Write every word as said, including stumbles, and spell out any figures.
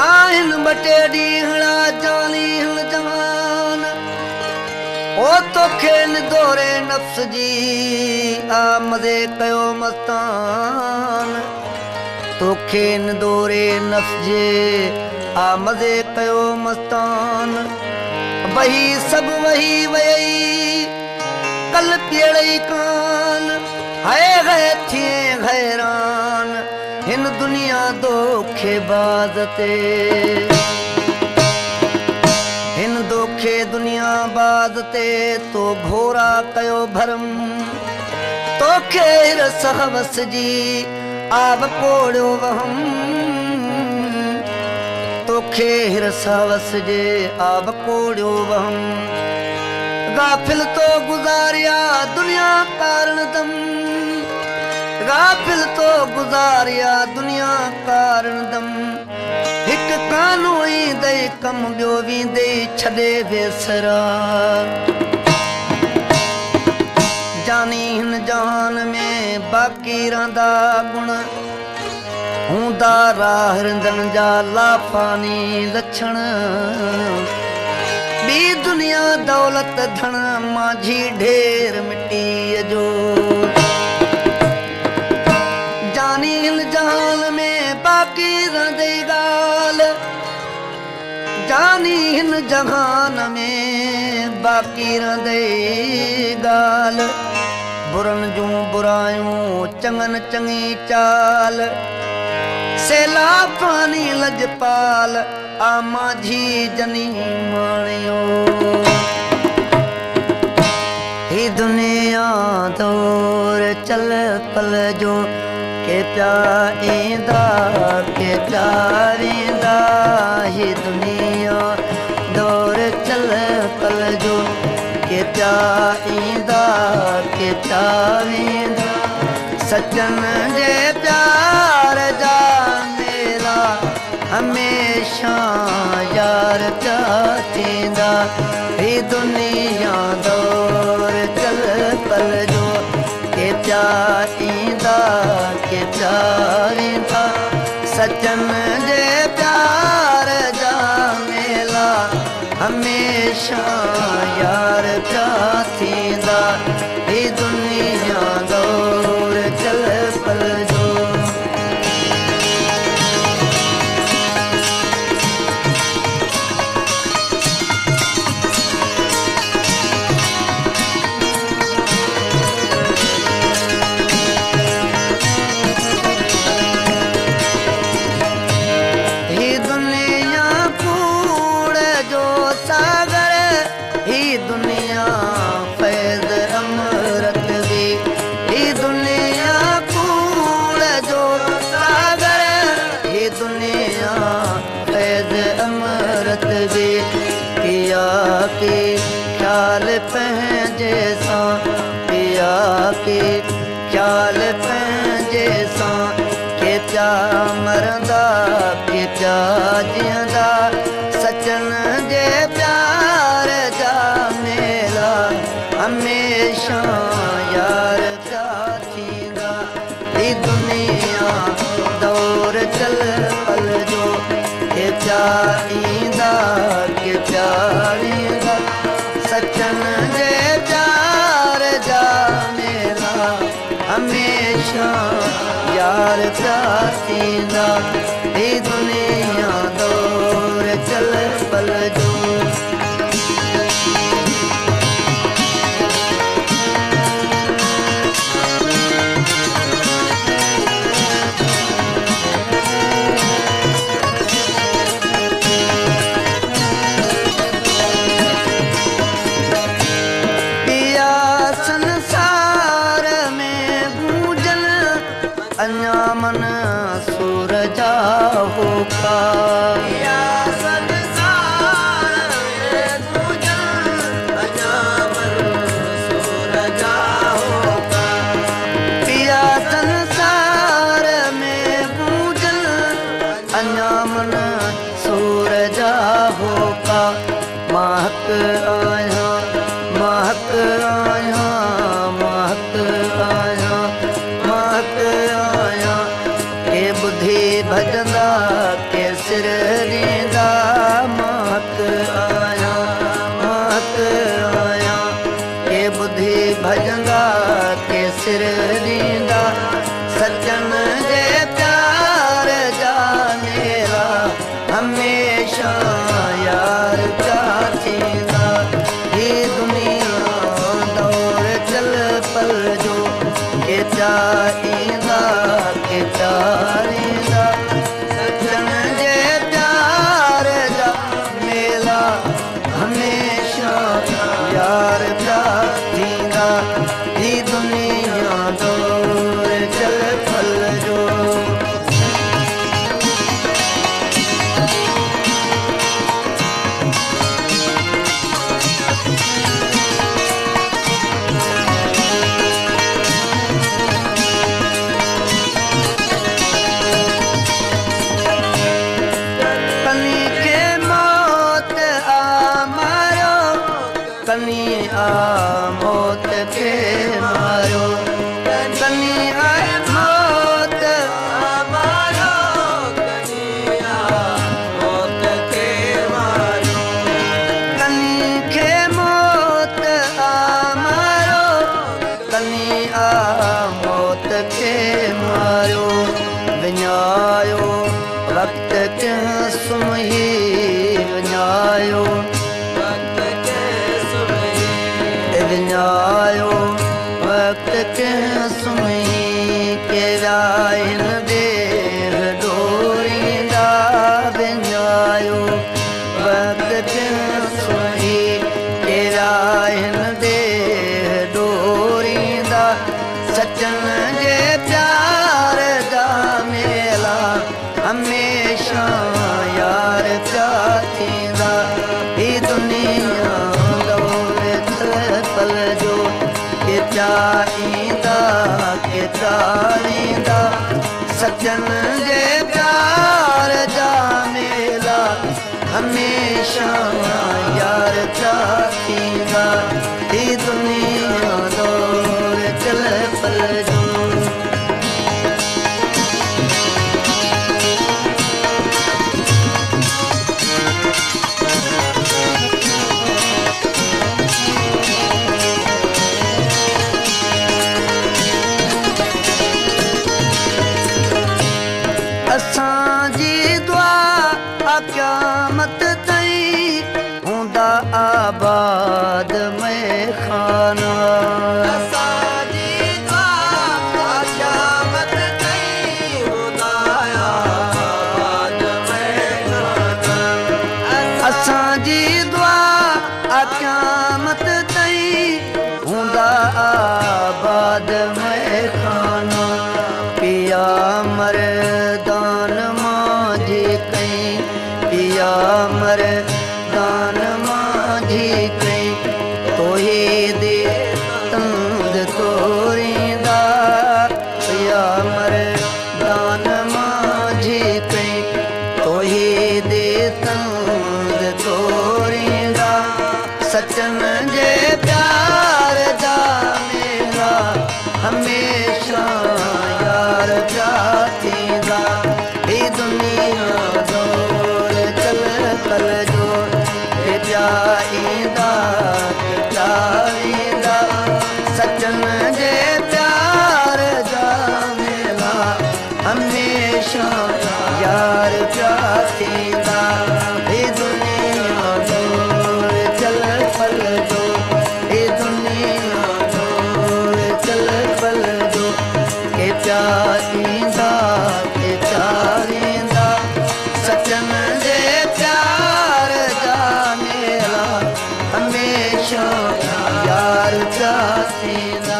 आहिन बटे डीहड़ा जानी हन जवान ओ तो खेल दोरे नफ्स जी आ मजे कयो मस्तान तो खेल दोरे नफ्स जे आ मजे कयो मस्तान वही सब वही वही कल पेड़ई कान है गए थे हैरान इन दुनिया धोखेबाज ते इन धोखे दुनिया बाज ते तो घोरा कयो भरम तो खेर सहवस जी आब पोड़ो वहम तो खेर सहवस जे आब पोड़ो वहम गाफिल तो गुजारिया दुनिया कारण दम गाफिल तो गुजारिया दुनिया कारण दम एक कानू ही दे कम बियो भी दे छदे बेसरा जानी हिन जहान में बाकी रंदा गुण हुंदा राह रंदन जा लाफानी लक्षण बी दुनिया दौलत धन माझी ढेर मिट्टी जो जानी हिन जहान में बाकी रदे गाल बुरन जूं बुरायूं चंगन चंगी चाल सेला पानी लजपाल आमा जी जनी माणियो ही दुनिया दौर चल पल जो के प्याईंदा के प्यारींदा ही दुनिया दौर चल पल जो के प्याईंदा के प्यारींदा सजन जे प्यार जा मेरा हमेशा यार चाचींदा ही दुनिया दौर चल पल जो के प्यारींदा के प्यारींदा सजन जे प्यार जा मेला हमेशा यार चाचींदा ही दुनिया दौर चल पल जो मरदा के प्याजियादा सचन जे प्यार जा मेला हमेशा यार चाचीदा ही दुनिया दौर चल पल जो के प्यारीदा के प्यारीदा सचन जे प्यार जा मेला हमेशा यार चाचीदा ही दुनिया दौर चल पल जो भजना के सिर कनिया मौत के मारो, कनिया मौत मारो, कनिया मौत के मारो, कनी के मौत मारो, कनिया मौत के मारो। विन्यायो वक्त के सुमही विन्यायो विन्यायो वक्त के सुमही के रायन देह डोरी दा विन्यायो वक्त के सुमही के रायन देह डोरी दा। सचन जे प्यार दा मेला हमेशा यार चाती दा ये दुनिया जो के चाईदा के चाईदा। सजन जे प्यार जा मेला हमेशा यार चाईदा ये दुनिया दौर चल पल जो। क्यामत तई हुंदा आबाद में खाना, क्यामत तई हुंदा आबाद में खाना, असांजी दुआ क्यामत तई हुंदा आबाद में खाना। पिया मर्दान मां जी कई, पिया मर्दान मां जी कई, कोई दे तंद तोरींदा, पिया मर्दान मां जी कई, कोई दे तंद तोरींदा। सचन जे प्यार दा मेला हमेशा यार जातींदा ए दुनिया जो के जाईदा के जाईदा। सजन जे प्यार जा मेला हमेशा यार जातीदा ये दुनिया दौर चल पल जो, ये दुनिया दौर चल पल जो के जाईदा के जाईदा। सजन जे हमेशा यार जाती।